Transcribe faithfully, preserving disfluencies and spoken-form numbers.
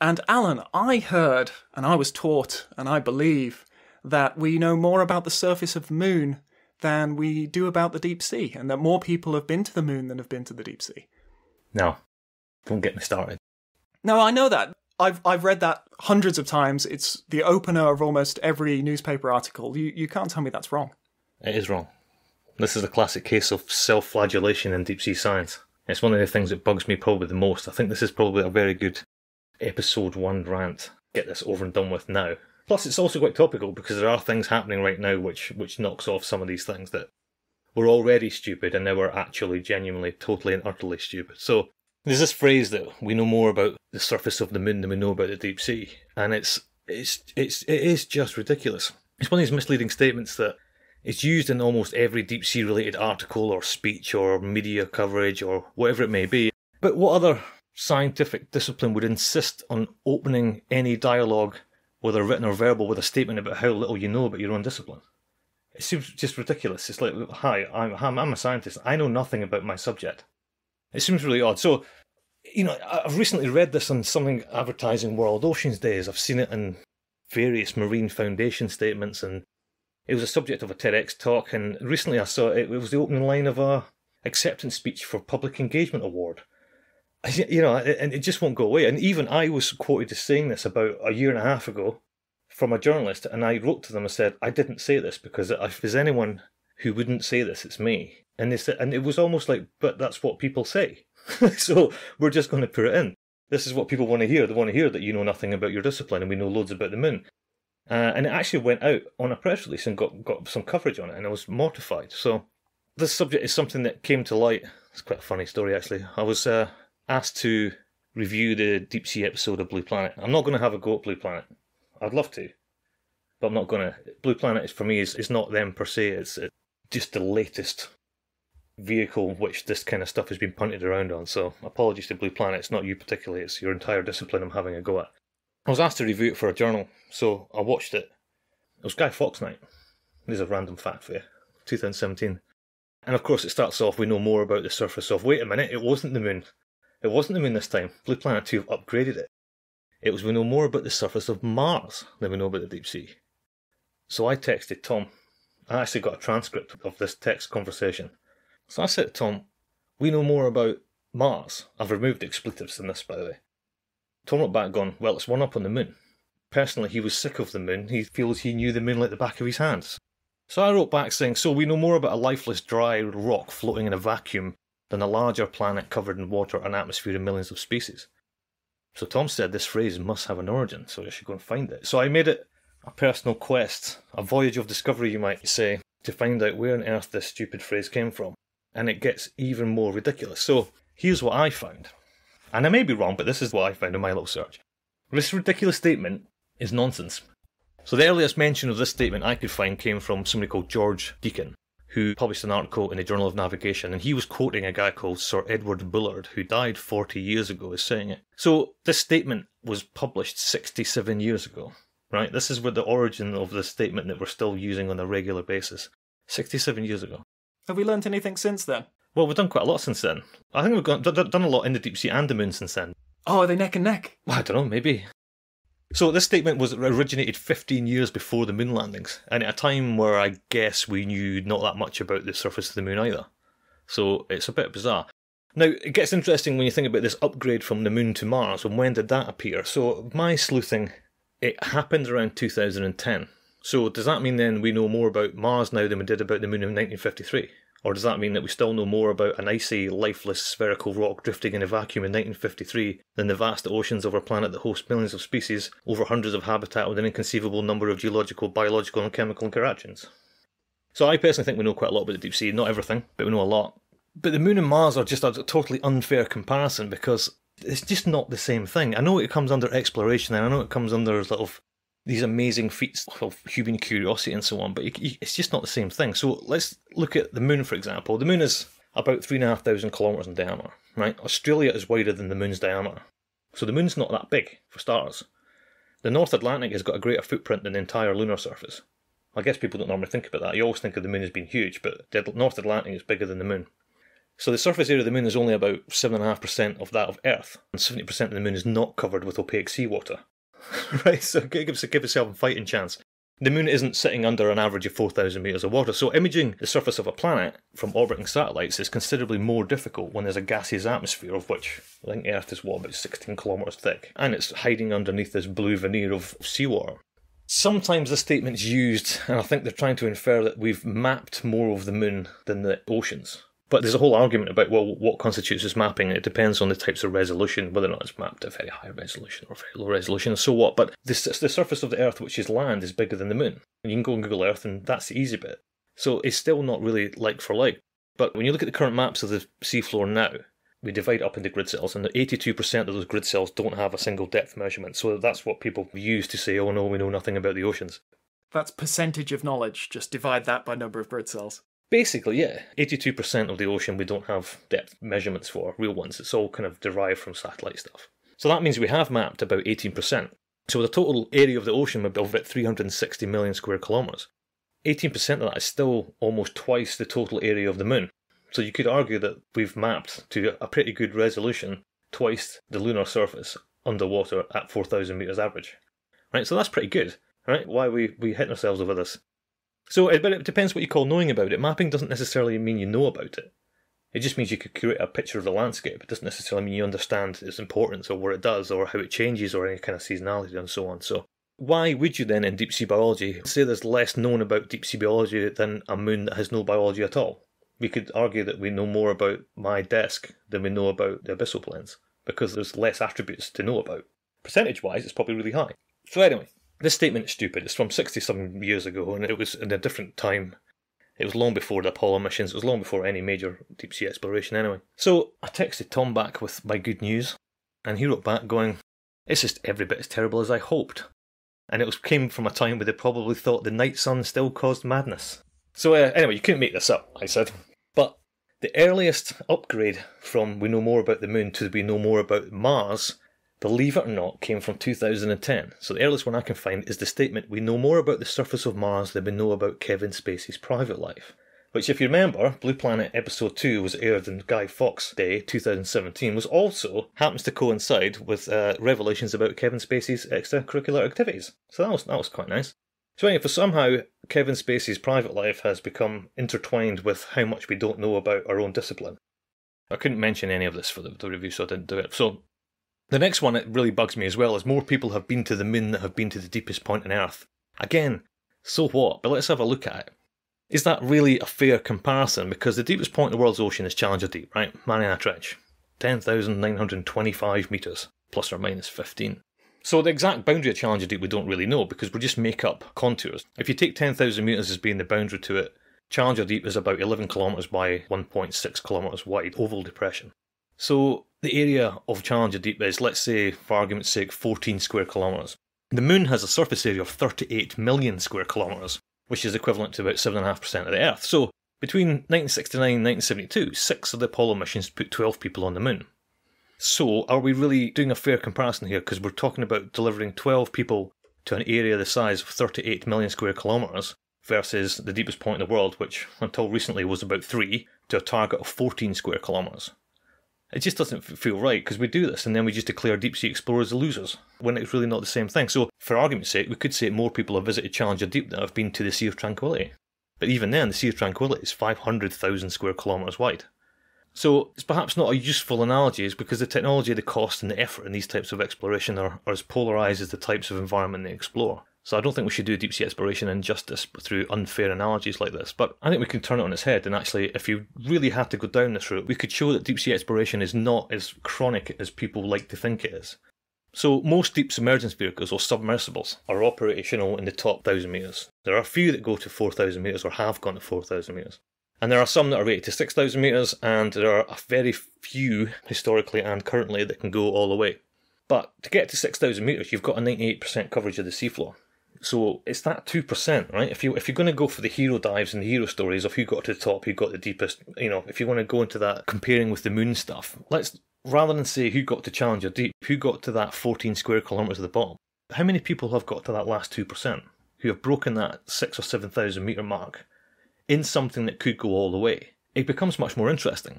And Alan, I heard, and I was taught, and I believe, that we know more about the surface of the moon than we do about the deep sea, and that more people have been to the moon than have been to the deep sea. No. Don't get me started. No, I know that. I've, I've read that hundreds of times. It's the opener of almost every newspaper article. You, you can't tell me that's wrong. It is wrong. This is a classic case of self-flagellation in deep sea science. It's one of the things that bugs me probably the most. I think this is probably a very good episode one rant. Get this over and done with now. Plus, it's also quite topical because there are things happening right now which, which knocks off some of these things that were already stupid and now are actually genuinely, totally and utterly stupid. So there's this phrase that we know more about the surface of the moon than we know about the deep sea. And it's, it's, it's, it is just ridiculous. It's one of these misleading statements that is used in almost every deep sea related article or speech or media coverage or whatever it may be. But what other scientific discipline would insist on opening any dialogue, whether written or verbal, with a statement about how little you know about your own discipline? It seems just ridiculous. It's like, hi, I'm, I'm a scientist. I know nothing about my subject. It seems really odd. So, you know, I've recently read this on something advertising World Oceans Days. I've seen it in various Marine Foundation statements, and it was a subject of a TEDx talk, and recently I saw it, it was the opening line of a acceptance speech for Public Engagement Award. You know, and it just won't go away. And even I was quoted as saying this about a year and a half ago from a journalist, and I wrote to them and said, I didn't say this, because if there's anyone who wouldn't say this, it's me. And they said, and it was almost like, but that's what people say. So we're just going to put it in. This is what people want to hear. They want to hear that you know nothing about your discipline, and we know loads about the moon. Uh, and it actually went out on a press release and got, got some coverage on it, and I was mortified. So this subject is something that came to light. It's quite a funny story, actually. I was... Uh, asked to review the deep sea episode of Blue Planet. I'm not going to have a go at Blue Planet. I'd love to, but I'm not going to. Blue Planet is, for me, is, is not them per se. It's, it's just the latest vehicle which this kind of stuff has been punted around on. So apologies to Blue Planet. It's not you particularly. It's your entire discipline I'm having a go at. I was asked to review it for a journal, so I watched it. It was Guy Fawkes night. There's a random fact for you. two thousand seventeen. And of course it starts off, we know more about the surface of... Wait a minute, it wasn't the moon. It wasn't the moon this time. Blue Planet two have upgraded it. It was we know more about the surface of Mars than we know about the deep sea. So I texted Tom. I actually got a transcript of this text conversation. So I said to Tom, we know more about Mars. I've removed expletives in this, by the way. Tom wrote back going, well, it's one up on the moon. Personally, he was sick of the moon. He feels he knew the moon like the back of his hands. So I wrote back saying, so we know more about a lifeless, dry rock floating in a vacuum than a larger planet covered in water, an atmosphere, and millions of species. So Tom said this phrase must have an origin, so I should go and find it. So I made it a personal quest, a voyage of discovery, you might say, to find out where on earth this stupid phrase came from. And it gets even more ridiculous. So here's what I found. And I may be wrong, but this is what I found in my little search. This ridiculous statement is nonsense. So the earliest mention of this statement I could find came from somebody called George Deacon, who published an article in the Journal of Navigation, and he was quoting a guy called Sir Edward Bullard, who died forty years ago, is saying it. So this statement was published sixty-seven years ago, right? This is where the origin of the statement that we're still using on a regular basis, sixty-seven years ago. Have we learnt anything since then? Well, we've done quite a lot since then. I think we've gone, done a lot in the deep sea and the moon since then. Oh, are they neck and neck? Well, I don't know, maybe. So this statement was originated fifteen years before the moon landings, and at a time where I guess we knew not that much about the surface of the moon either. So it's a bit bizarre. Now, it gets interesting when you think about this upgrade from the moon to Mars, and when did that appear? So my sleuthing, it happened around two thousand ten. So does that mean then we know more about Mars now than we did about the moon in nineteen fifty-three? Or does that mean that we still know more about an icy, lifeless, spherical rock drifting in a vacuum in nineteen fifty-three than the vast oceans of our planet that hosts millions of species, over hundreds of habitat with an inconceivable number of geological, biological and chemical interactions? So I personally think we know quite a lot about the deep sea, not everything, but we know a lot. But the moon and Mars are just a totally unfair comparison because it's just not the same thing. I know it comes under exploration and I know it comes under sort of these amazing feats of human curiosity and so on, but it's just not the same thing. So let's look at the moon, for example. The moon is about three and a half thousand kilometres in diameter, right? Australia is wider than the moon's diameter. So the moon's not that big, for starters. The North Atlantic has got a greater footprint than the entire lunar surface. I guess people don't normally think about that. You always think of the moon as being huge, but the North Atlantic is bigger than the moon. So the surface area of the moon is only about seven point five percent of that of Earth, and seventy percent of the moon is not covered with opaque seawater. Right, so give, give itself a fighting chance. The moon isn't sitting under an average of four thousand metres of water, so imaging the surface of a planet from orbiting satellites is considerably more difficult when there's a gaseous atmosphere, of which I think Earth is, what, about sixteen kilometres thick, and it's hiding underneath this blue veneer of seawater. Sometimes this statement's used, and I think they're trying to infer that we've mapped more of the moon than the oceans. But there's a whole argument about, well, what constitutes this mapping, and it depends on the types of resolution, whether or not it's mapped at very high resolution or very low resolution, so what. But the, the surface of the Earth, which is land, is bigger than the moon. And you can go on Google Earth, and that's the easy bit. So it's still not really like for like. But when you look at the current maps of the seafloor now, we divide up into grid cells, and eighty-two percent of those grid cells don't have a single depth measurement. So that's what people use to say, oh no, we know nothing about the oceans. That's percentage of knowledge. Just divide that by number of grid cells. Basically, yeah. eighty-two percent of the ocean we don't have depth measurements for, real ones. It's all kind of derived from satellite stuff. So that means we have mapped about eighteen percent. So with a total area of the ocean of about three hundred sixty million square kilometres, eighteen percent of that is still almost twice the total area of the moon. So you could argue that we've mapped to a pretty good resolution twice the lunar surface underwater at four thousand metres average. Right, so that's pretty good. Right? Why are we, we hitting ourselves over this? So, but it depends what you call knowing about it. Mapping doesn't necessarily mean you know about it. It just means you could create a picture of the landscape. It doesn't necessarily mean you understand its importance or what it does or how it changes or any kind of seasonality and so on. So, why would you then in deep sea biology say there's less known about deep sea biology than a moon that has no biology at all? We could argue that we know more about my desk than we know about the abyssal plains because there's less attributes to know about. Percentage-wise, it's probably really high. So anyway. This statement is stupid. It's from sixty-some years ago, and it was in a different time. It was long before the Apollo missions. It was long before any major deep-sea exploration anyway. So I texted Tom back with my good news, and he wrote back going, it's just every bit as terrible as I hoped. And it was, came from a time where they probably thought the night sun still caused madness. So uh, anyway, you couldn't make this up, I said. But the earliest upgrade from we know more about the moon to we know more about Mars, believe it or not, came from two thousand ten. So the earliest one I can find is the statement, we know more about the surface of Mars than we know about Kevin Spacey's private life. Which, if you remember, Blue Planet episode two was aired on Guy Fawkes Day two thousand seventeen, was also, happens to coincide with uh, revelations about Kevin Spacey's extracurricular activities. So that was, that was quite nice. So anyway, for somehow, Kevin Spacey's private life has become intertwined with how much we don't know about our own discipline. I couldn't mention any of this for the, the review, so I didn't do it. So the next one that really bugs me as well is more people have been to the moon than have been to the deepest point on Earth. Again, so what? But let's have a look at it. Is that really a fair comparison? Because the deepest point in the world's ocean is Challenger Deep, right? Mariana Trench. ten thousand nine hundred twenty-five metres, plus or minus fifteen. So the exact boundary of Challenger Deep we don't really know because we just make up contours. If you take ten thousand metres as being the boundary to it, Challenger Deep is about eleven kilometres by one point six kilometres wide, oval depression. So the area of Challenger Deep is, let's say, for argument's sake, fourteen square kilometres. The moon has a surface area of thirty-eight million square kilometres, which is equivalent to about seven point five percent of the Earth. So between nineteen sixty-nine and nineteen seventy-two, six of the Apollo missions put twelve people on the moon. So are we really doing a fair comparison here? Because we're talking about delivering twelve people to an area the size of thirty-eight million square kilometres versus the deepest point in the world, which until recently was about three, to a target of fourteen square kilometres. It just doesn't feel right, because we do this and then we just declare deep-sea explorers losers, when it's really not the same thing. So, for argument's sake, we could say more people have visited Challenger Deep than have been to the Sea of Tranquillity. But even then, the Sea of Tranquillity is five hundred thousand square kilometres wide. So, it's perhaps not a useful analogy, is because the technology, the cost and the effort in these types of exploration are, are as polarised as the types of environment they explore. So I don't think we should do deep-sea exploration injustice through unfair analogies like this. But I think we can turn it on its head, and actually, if you really had to go down this route, we could show that deep-sea exploration is not as chronic as people like to think it is. So most deep submergence vehicles, or submersibles, are operational in the top one thousand metres. There are a few that go to four thousand metres or have gone to four thousand metres. And there are some that are rated to six thousand metres, and there are very few, historically and currently, that can go all the way. But to get to six thousand metres, you've got a ninety-eight percent coverage of the seafloor. So it's that two percent, right? If, you, if you're going to go for the hero dives and the hero stories of who got to the top, who got the deepest, you know, if you want to go into that comparing with the moon stuff, let's, rather than say who got to Challenger Deep, who got to that fourteen square kilometres of the bottom, how many people have got to that last two percent who have broken that six or seven thousand metre mark in something that could go all the way? It becomes much more interesting.